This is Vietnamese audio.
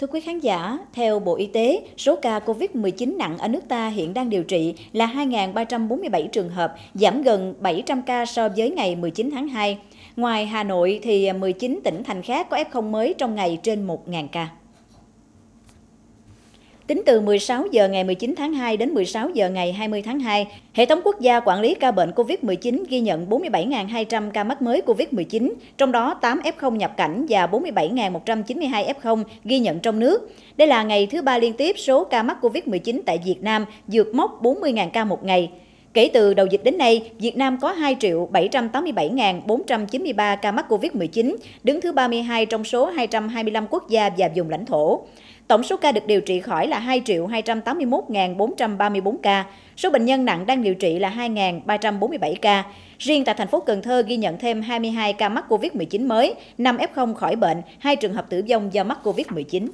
Thưa quý khán giả, theo Bộ Y tế, số ca COVID-19 nặng ở nước ta hiện đang điều trị là 2.347 trường hợp, giảm gần 700 ca so với ngày 19 tháng 2. Ngoài Hà Nội thì 19 tỉnh thành khác có F0 mới trong ngày trên 1.000 ca. Tính từ 16 giờ ngày 19 tháng 2 đến 16 giờ ngày 20 tháng 2, Hệ thống Quốc gia Quản lý ca bệnh COVID-19 ghi nhận 47.200 ca mắc mới COVID-19, trong đó 8 F0 nhập cảnh và 47.192 F0 ghi nhận trong nước. Đây là ngày thứ 3 liên tiếp số ca mắc COVID-19 tại Việt Nam vượt mốc 40.000 ca một ngày. Kể từ đầu dịch đến nay, Việt Nam có 2.787.493 ca mắc COVID-19, đứng thứ 32 trong số 225 quốc gia và vùng lãnh thổ. Tổng số ca được điều trị khỏi là 2.281.434 ca, số bệnh nhân nặng đang điều trị là 2.347 ca. Riêng tại thành phố Cần Thơ ghi nhận thêm 22 ca mắc COVID-19 mới, 5 F0 khỏi bệnh, 2 trường hợp tử vong do mắc COVID-19.